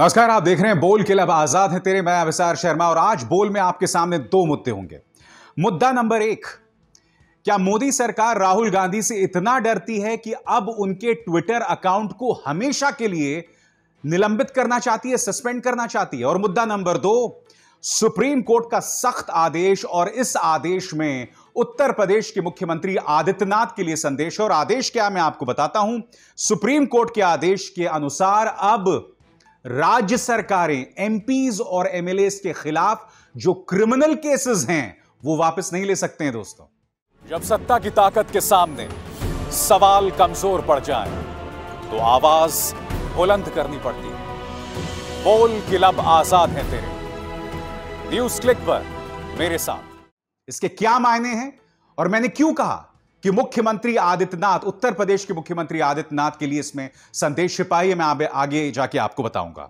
नमस्कार, आप देख रहे हैं बोल के लब आजाद है तेरे। मैं अभिसार शर्मा और आज बोल में आपके सामने दो मुद्दे होंगे। मुद्दा नंबर 1, क्या मोदी सरकार राहुल गांधी से इतना डरती है कि अब उनके ट्विटर अकाउंट को हमेशा के लिए निलंबित करना चाहती है, सस्पेंड करना चाहती है। और मुद्दा नंबर 2, सुप्रीम कोर्ट का सख्त आदेश और इस आदेश में उत्तर प्रदेश के मुख्यमंत्री आदित्यनाथ के लिए संदेश। और आदेश क्या, मैं आपको बताता हूं। सुप्रीम कोर्ट के आदेश के अनुसार अब राज्य सरकारें एमपीज और एमएलएस के खिलाफ जो क्रिमिनल केसेस हैं वो वापस नहीं ले सकते हैं। दोस्तों, जब सत्ता की ताकत के सामने सवाल कमजोर पड़ जाए तो आवाज बुलंद करनी पड़ती है। बोल के लब आजाद है तेरे न्यूज क्लिक पर मेरे साथ। इसके क्या मायने हैं और मैंने क्यों कहा कि मुख्यमंत्री आदित्यनाथ, उत्तर प्रदेश के मुख्यमंत्री आदित्यनाथ के लिए इसमें संदेश छिपा है, मैं आगे जाके आपको बताऊंगा।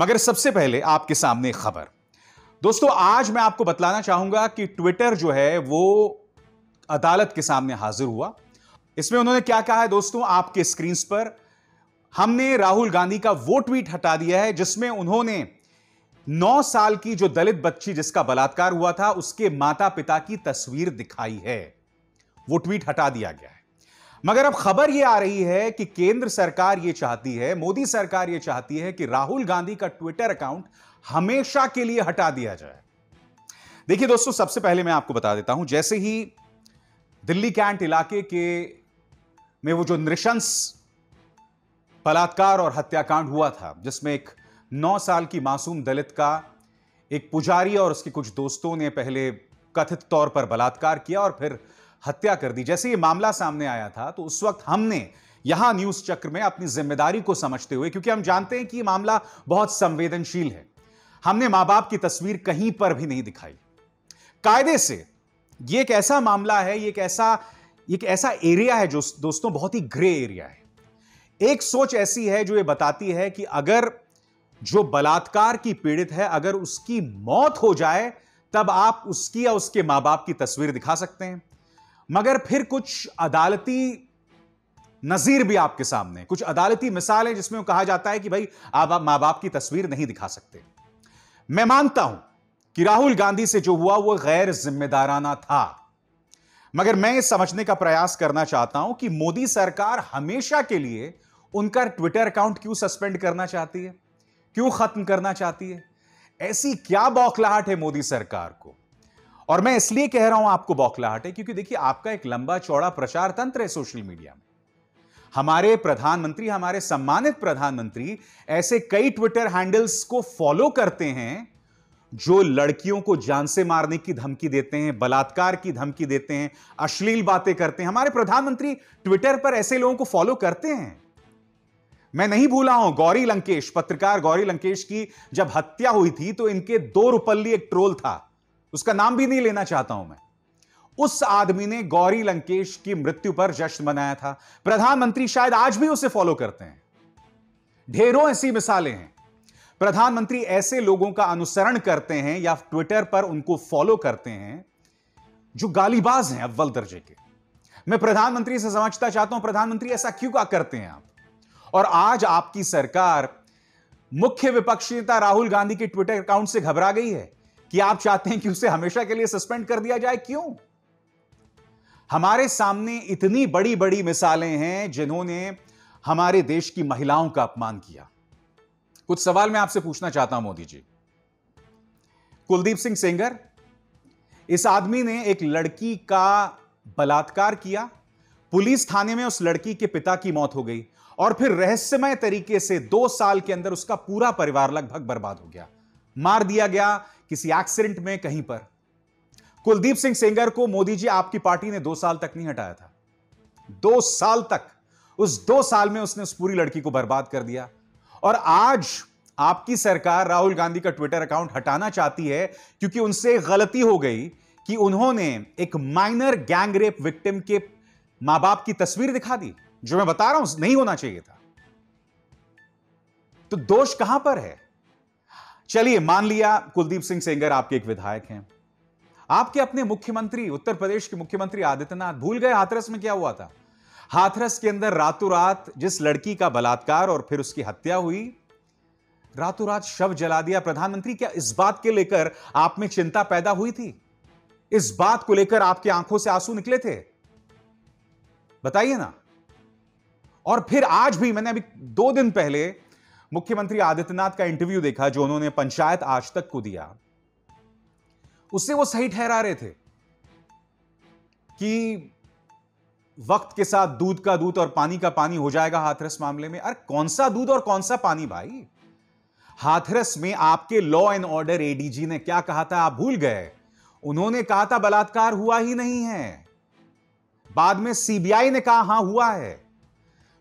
मगर सबसे पहले आपके सामने खबर। दोस्तों, आज मैं आपको बतलाना चाहूंगा कि ट्विटर जो है वो अदालत के सामने हाजिर हुआ। इसमें उन्होंने क्या कहा है दोस्तों, आपके स्क्रीन पर हमने राहुल गांधी का वो ट्वीट हटा दिया है जिसमें उन्होंने 9 साल की जो दलित बच्ची जिसका बलात्कार हुआ था उसके माता पिता की तस्वीर दिखाई है। वो ट्वीट हटा दिया गया है। मगर अब खबर ये आ रही है कि केंद्र सरकार ये चाहती है, मोदी सरकार ये चाहती है कि राहुल गांधी का ट्विटर अकाउंट हमेशा के लिए हटा दिया जाए। देखिए दोस्तों, सबसे पहले मैं आपको बता देता हूं, जैसे ही दिल्ली कैंट इलाके के में वो जो नृशंस बलात्कार और हत्याकांड हुआ था जिसमें एक 9 साल की मासूम दलित का एक पुजारी और उसके कुछ दोस्तों ने पहले कथित तौर पर बलात्कार किया और फिर हत्या कर दी, जैसे ये मामला सामने आया था तो उस वक्त हमने यहां न्यूज चक्र में अपनी जिम्मेदारी को समझते हुए, क्योंकि हम जानते हैं कि ये मामला बहुत संवेदनशील है, हमने मां बाप की तस्वीर कहीं पर भी नहीं दिखाई। कायदे से ये एक ऐसा मामला है, ये एक ऐसा एरिया है जो दोस्तों बहुत ही ग्रे एरिया है। एक सोच ऐसी है जो ये बताती है कि अगर जो बलात्कार की पीड़ित है, अगर उसकी मौत हो जाए तब आप उसकी या उसके मां बाप की तस्वीर दिखा सकते हैं। मगर फिर कुछ अदालती नजीर भी आपके सामने, कुछ अदालती मिसाल है जिसमें कहा जाता है कि भाई आप मां बाप की तस्वीर नहीं दिखा सकते। मैं मानता हूं कि राहुल गांधी से जो हुआ वो गैर जिम्मेदाराना था, मगर मैं ये समझने का प्रयास करना चाहता हूं कि मोदी सरकार हमेशा के लिए उनका ट्विटर अकाउंट क्यों सस्पेंड करना चाहती है, क्यों खत्म करना चाहती है। ऐसी क्या बौखलाहट है मोदी सरकार को। और मैं इसलिए कह रहा हूं आपको बौखलाहट है क्योंकि देखिए, आपका एक लंबा चौड़ा प्रचार तंत्र है सोशल मीडिया में। हमारे प्रधानमंत्री, हमारे सम्मानित प्रधानमंत्री ऐसे कई ट्विटर हैंडल्स को फॉलो करते हैं जो लड़कियों को जान से मारने की धमकी देते हैं, बलात्कार की धमकी देते हैं, अश्लील बातें करते हैं। हमारे प्रधानमंत्री ट्विटर पर ऐसे लोगों को फॉलो करते हैं। मैं नहीं भूला हूं, गौरी लंकेश, पत्रकार गौरी लंकेश की जब हत्या हुई थी तो इनके 2 रुपल्ली एक ट्रोल था, उसका नाम भी नहीं लेना चाहता हूं मैं, उस आदमी ने गौरी लंकेश की मृत्यु पर जश्न मनाया था। प्रधानमंत्री शायद आज भी उसे फॉलो करते हैं। ढेरों ऐसी मिसालें हैं। प्रधानमंत्री ऐसे लोगों का अनुसरण करते हैं या ट्विटर पर उनको फॉलो करते हैं जो गालीबाज हैं अव्वल दर्जे के। मैं प्रधानमंत्री से समझता चाहता हूं, प्रधानमंत्री ऐसा क्यों क्या करते हैं आप। और आज आपकी सरकार मुख्य विपक्षी नेता राहुल गांधी के ट्विटर अकाउंट से घबरा गई है कि आप चाहते हैं कि उसे हमेशा के लिए सस्पेंड कर दिया जाए। क्यों? हमारे सामने इतनी बड़ी बड़ी मिसालें हैं जिन्होंने हमारे देश की महिलाओं का अपमान किया। कुछ सवाल मैं आपसे पूछना चाहता हूं मोदी जी। कुलदीप सिंह सेंगर, इस आदमी ने एक लड़की का बलात्कार किया, पुलिस थाने में उस लड़की के पिता की मौत हो गई और फिर रहस्यमय तरीके से 2 साल के अंदर उसका पूरा परिवार लगभग बर्बाद हो गया, मार दिया गया किसी एक्सीडेंट में कहीं पर। कुलदीप सिंह सेंगर को मोदी जी आपकी पार्टी ने 2 साल तक नहीं हटाया था। 2 साल तक, उस 2 साल में उसने उस पूरी लड़की को बर्बाद कर दिया। और आज आपकी सरकार राहुल गांधी का ट्विटर अकाउंट हटाना चाहती है क्योंकि उनसे गलती हो गई कि उन्होंने एक माइनर गैंग रेप विक्टिम के मां बाप की तस्वीर दिखा दी, जो मैं बता रहा हूं नहीं होना चाहिए था। तो दोष कहां पर है? चलिए मान लिया कुलदीप सिंह सेंगर आपके एक विधायक हैं, आपके अपने मुख्यमंत्री उत्तर प्रदेश के मुख्यमंत्री आदित्यनाथ भूल गए हाथरस में क्या हुआ था। हाथरस के अंदर रातों रात जिस लड़की का बलात्कार और फिर उसकी हत्या हुई, रातों रात शव जला दिया प्रधानमंत्री, क्या इस बात के लेकर आप में चिंता पैदा हुई थी? इस बात को लेकर आपकी आंखों से आंसू निकले थे? बताइए ना। और फिर आज भी मैंने अभी 2 दिन पहले मुख्यमंत्री आदित्यनाथ का इंटरव्यू देखा जो उन्होंने पंचायत आज तक को दिया। उससे वो सही ठहरा रहे थे कि वक्त के साथ दूध का दूध और पानी का पानी हो जाएगा हाथरस मामले में। अरे कौन सा दूध और कौन सा पानी भाई? हाथरस में आपके लॉ एंड ऑर्डर एडीजी ने क्या कहा था आप भूल गए? उन्होंने कहा था बलात्कार हुआ ही नहीं है। बाद में सीबीआई ने कहा हां हुआ है।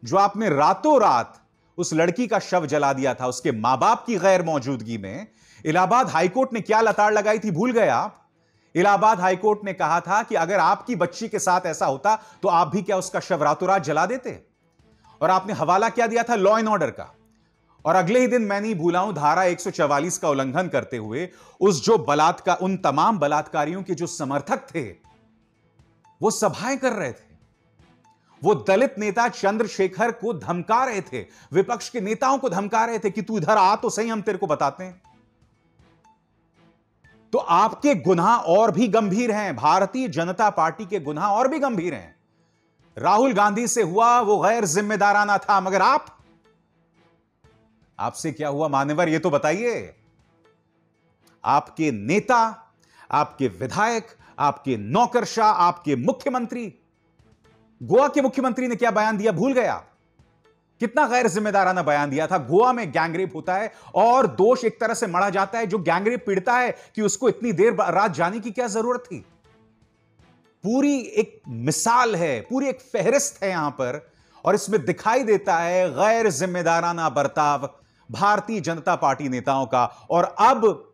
जो आपने रातों रात उस लड़की का शव जला दिया था उसके मां बाप की गैर मौजूदगी में, इलाहाबाद हाईकोर्ट ने क्या लताड़ लगाई थी भूल गए आप? इलाहाबाद हाईकोर्ट ने कहा था कि अगर आपकी बच्ची के साथ ऐसा होता तो आप भी क्या उसका शव रातों रात जला देते? और आपने हवाला क्या दिया था? लॉ एंड ऑर्डर का। और अगले ही दिन मैं नहीं भूला हूं धारा 144 का उल्लंघन करते हुए उस जो बलात्कार, उन तमाम बलात्कारियों के जो समर्थक थे वो सभाएं कर रहे थे। वो दलित नेता चंद्रशेखर को धमका रहे थे, विपक्ष के नेताओं को धमका रहे थे कि तू इधर आ तो सही, हम तेरे को बताते हैं। तो आपके गुनाह और भी गंभीर हैं, भारतीय जनता पार्टी के गुनाह और भी गंभीर हैं। राहुल गांधी से हुआ वो गैर जिम्मेदाराना था, मगर आपसे क्या हुआ मान्यवर, ये तो बताइए। आपके नेता, आपके विधायक, आपके नौकरशाह, आपके मुख्यमंत्री, गोवा के मुख्यमंत्री ने क्या बयान दिया भूल गए आप? कितना गैर जिम्मेदाराना बयान दिया था। गोवा में गैंगरेप होता है और दोष एक तरह से मढ़ा जाता है जो गैंगरेप पीड़िता है कि उसको इतनी देर रात जाने की क्या जरूरत थी। पूरी एक मिसाल है, पूरी एक फेहरिस्त है यहां पर, और इसमें दिखाई देता है गैर जिम्मेदाराना बर्ताव भारतीय जनता पार्टी नेताओं का। और अब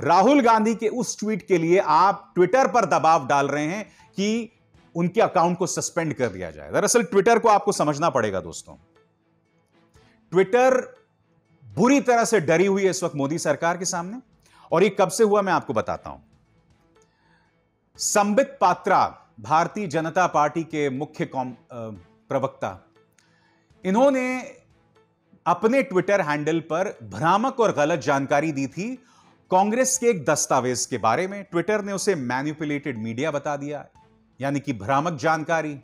राहुल गांधी के उस ट्वीट के लिए आप ट्विटर पर दबाव डाल रहे हैं कि उनके अकाउंट को सस्पेंड कर दिया जाए। दरअसल ट्विटर को आपको समझना पड़ेगा दोस्तों, ट्विटर बुरी तरह से डरी हुई है इस वक्त मोदी सरकार के सामने। और ये कब से हुआ मैं आपको बताता हूं। संबित पात्रा, भारतीय जनता पार्टी के मुख्य प्रवक्ता, इन्होंने अपने ट्विटर हैंडल पर भ्रामक और गलत जानकारी दी थी कांग्रेस के एक दस्तावेज के बारे में। ट्विटर ने उसे मैनिपुलेटेड मीडिया बता दिया, यानी कि भ्रामक जानकारी।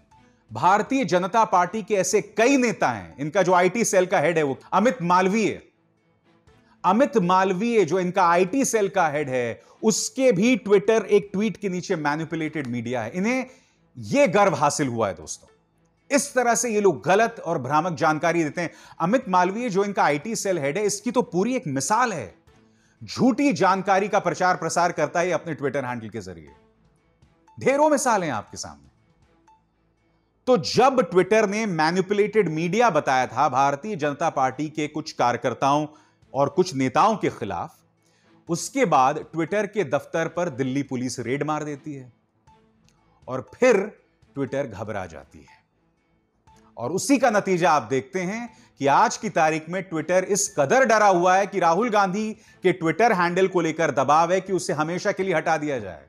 भारतीय जनता पार्टी के ऐसे कई नेता हैं, इनका जो आईटी सेल का हेड है वो अमित मालवीय जो इनका आईटी सेल का हेड है, उसके भी ट्विटर एक ट्वीट के नीचे मैनिपुलेटेड मीडिया है। इन्हें यह गर्व हासिल हुआ है दोस्तों, इस तरह से ये लोग गलत और भ्रामक जानकारी देते हैं। अमित मालवीय जो इनका आईटी सेल हेड है, इसकी तो पूरी एक मिसाल है, झूठी जानकारी का प्रचार प्रसार करता है अपने ट्विटर हैंडल के जरिए। ढेरों मिसाल हैं आपके सामने। तो जब ट्विटर ने मैनिपुलेटेड मीडिया बताया था भारतीय जनता पार्टी के कुछ कार्यकर्ताओं और कुछ नेताओं के खिलाफ, उसके बाद ट्विटर के दफ्तर पर दिल्ली पुलिस रेड मार देती है और फिर ट्विटर घबरा जाती है। और उसी का नतीजा आप देखते हैं कि आज की तारीख में ट्विटर इस कदर डरा हुआ है कि राहुल गांधी के ट्विटर हैंडल को लेकर दबाव है कि उसे हमेशा के लिए हटा दिया जाए।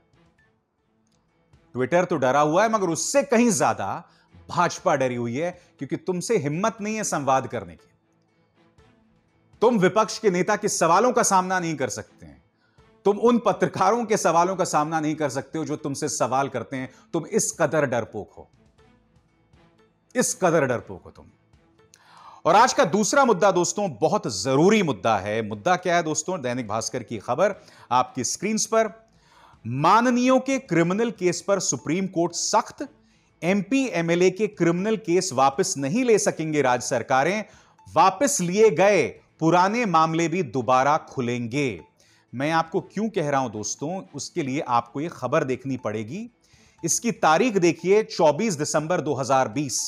ट्विटर तो डरा हुआ है, मगर उससे कहीं ज्यादा भाजपा डरी हुई है, क्योंकि तुमसे हिम्मत नहीं है संवाद करने की। तुम विपक्ष के नेता के सवालों का सामना नहीं कर सकते हैं, तुम उन पत्रकारों के सवालों का सामना नहीं कर सकते हो जो तुमसे सवाल करते हैं। तुम इस कदर डरपोक हो, इस कदर डरपोक हो तुम। और आज का दूसरा मुद्दा दोस्तों बहुत जरूरी मुद्दा है। मुद्दा क्या है दोस्तों? दैनिक भास्कर की खबर आपकी स्क्रीन पर। माननीयों के क्रिमिनल केस पर सुप्रीम कोर्ट सख्त, एमपी एमएलए के क्रिमिनल केस वापस नहीं ले सकेंगे राज्य सरकारें, वापस लिए गए पुराने मामले भी दोबारा खुलेंगे। मैं आपको क्यों कह रहा हूं दोस्तों, उसके लिए आपको यह खबर देखनी पड़ेगी। इसकी तारीख देखिए 24 दिसंबर 2020।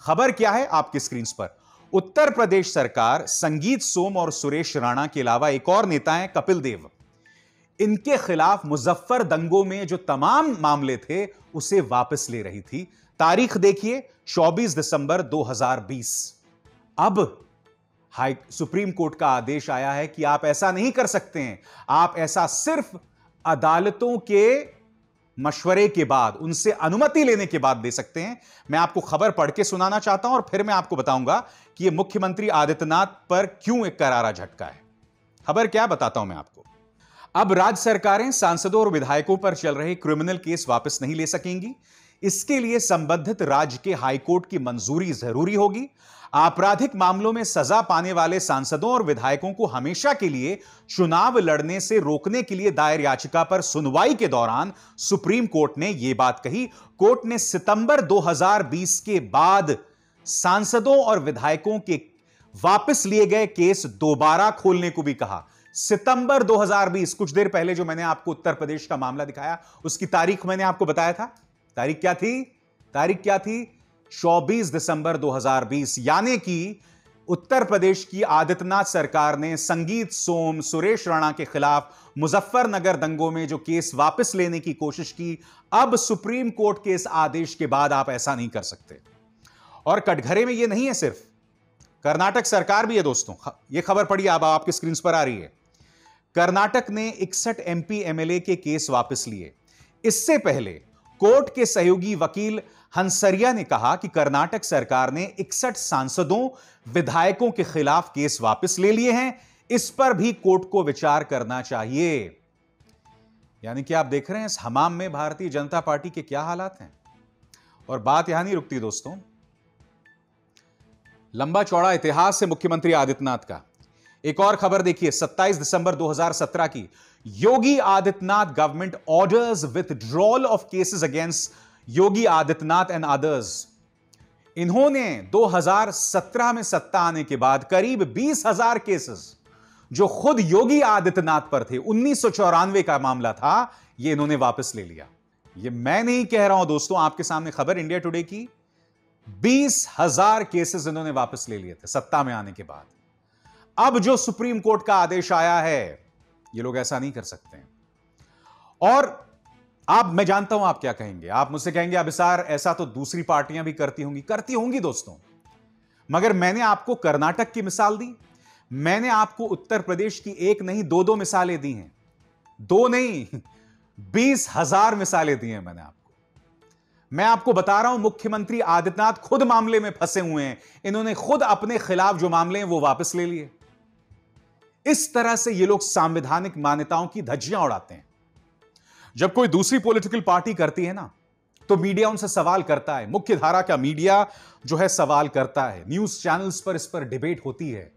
खबर क्या है आपकी स्क्रीन पर। उत्तर प्रदेश सरकार, संगीत सोम और सुरेश राणा के अलावा एक और नेता है कपिल देव, इनके खिलाफ मुजफ्फर दंगों में जो तमाम मामले थे उसे वापस ले रही थी। तारीख देखिए 24 दिसंबर 2020। अब सुप्रीम कोर्ट का आदेश आया है कि आप ऐसा नहीं कर सकते हैं। आप ऐसा सिर्फ अदालतों के मशवरे के बाद, उनसे अनुमति लेने के बाद दे सकते हैं। मैं आपको खबर पढ़ के सुनाना चाहता हूं और फिर मैं आपको बताऊंगा कि यह मुख्यमंत्री आदित्यनाथ पर क्यों एक करारा झटका है। खबर क्या बताता हूं मैं आपको। अब राज्य सरकारें सांसदों और विधायकों पर चल रहे क्रिमिनल केस वापस नहीं ले सकेंगी। इसके लिए संबंधित राज्य के हाईकोर्ट की मंजूरी जरूरी होगी। आपराधिक मामलों में सजा पाने वाले सांसदों और विधायकों को हमेशा के लिए चुनाव लड़ने से रोकने के लिए दायर याचिका पर सुनवाई के दौरान सुप्रीम कोर्ट ने यह बात कही। कोर्ट ने सितंबर 2020 के बाद सांसदों और विधायकों के वापस लिए गए केस दोबारा खोलने को भी कहा। सितंबर 2020, कुछ देर पहले जो मैंने आपको उत्तर प्रदेश का मामला दिखाया, उसकी तारीख मैंने आपको बताया था। तारीख क्या थी? 24 दिसंबर 2020, यानी कि उत्तर प्रदेश की आदित्यनाथ सरकार ने संगीत सोम, सुरेश राणा के खिलाफ मुजफ्फरनगर दंगों में जो केस वापस लेने की कोशिश की, अब सुप्रीम कोर्ट के इस आदेश के बाद आप ऐसा नहीं कर सकते। और कटघरे में यह नहीं है, सिर्फ कर्नाटक सरकार भी है दोस्तों। यह खबर पड़ी अब आपके स्क्रीन पर आ रही है। कर्नाटक ने 61 एमपी एमएलए के केस वापस लिए। इससे पहले कोर्ट के सहयोगी वकील हंसरिया ने कहा कि कर्नाटक सरकार ने 61 सांसदों विधायकों के खिलाफ केस वापस ले लिए हैं। इस पर भी कोर्ट को विचार करना चाहिए। यानी कि आप देख रहे हैं इस हमाम में भारतीय जनता पार्टी के क्या हालात हैं। और बात यहां नहीं रुकती दोस्तों, लंबा चौड़ा इतिहास है मुख्यमंत्री आदित्यनाथ का। एक और खबर देखिए, 27 दिसंबर 2017 की, Yogi Adityanath government orders withdrawal of cases against Yogi Adityanath and others. इन्होंने 2017 में सत्ता आने के बाद करीब 20,000 केसेस जो खुद योगी आदित्यनाथ पर थे, 1994 का मामला था, यह इन्होंने वापस ले लिया। यह मैं नहीं कह रहा हूं दोस्तों, आपके सामने खबर इंडिया टुडे की। 20,000 केसेस इन्होंने वापस ले लिए थे सत्ता में आने के बाद। अब जो सुप्रीम कोर्ट का आदेश आया है, ये लोग ऐसा नहीं कर सकते हैं। और मैं जानता हूं आप क्या कहेंगे। आप मुझसे कहेंगे अभिसार ऐसा तो दूसरी पार्टियां भी करती होंगी दोस्तों। मगर मैंने आपको कर्नाटक की मिसाल दी, मैंने आपको उत्तर प्रदेश की एक नहीं दो मिसालें दी हैं। 20,000 मिसालें दी हैं मैंने आपको। मैं आपको बता रहा हूं मुख्यमंत्री आदित्यनाथ खुद मामले में फंसे हुए हैं। इन्होंने खुद अपने खिलाफ जो मामले हैं वो वापस ले लिए। इस तरह से ये लोग संवैधानिक मान्यताओं की धज्जियां उड़ाते हैं। जब कोई दूसरी पॉलिटिकल पार्टी करती है ना, तो मीडिया उनसे सवाल करता है। मुख्य धारा का मीडिया जो है सवाल करता है, न्यूज चैनल्स पर इस पर डिबेट होती है।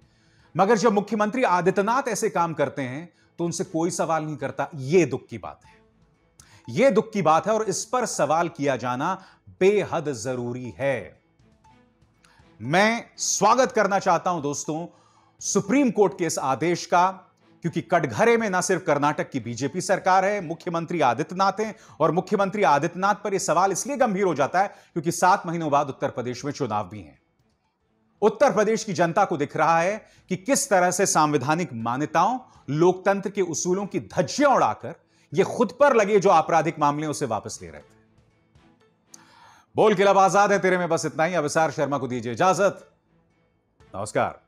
मगर जब मुख्यमंत्री आदित्यनाथ ऐसे काम करते हैं तो उनसे कोई सवाल नहीं करता। यह दुख की बात है और इस पर सवाल किया जाना बेहद जरूरी है। मैं स्वागत करना चाहता हूं दोस्तों सुप्रीम कोर्ट के इस आदेश का, क्योंकि कटघरे में ना सिर्फ कर्नाटक की बीजेपी सरकार है, मुख्यमंत्री आदित्यनाथ हैं। और मुख्यमंत्री आदित्यनाथ पर यह सवाल इसलिए गंभीर हो जाता है क्योंकि 7 महीनों बाद उत्तर प्रदेश में चुनाव भी हैं। उत्तर प्रदेश की जनता को दिख रहा है कि किस तरह से संवैधानिक मान्यताओं, लोकतंत्र के उसूलों की धज्जियां उड़ाकर ये खुद पर लगे जो आपराधिक मामले उसे वापस ले रहे थे। बोल के लब आजाद है तेरे में बस इतना ही। अभिसार शर्मा को दीजिए इजाजत। नमस्कार।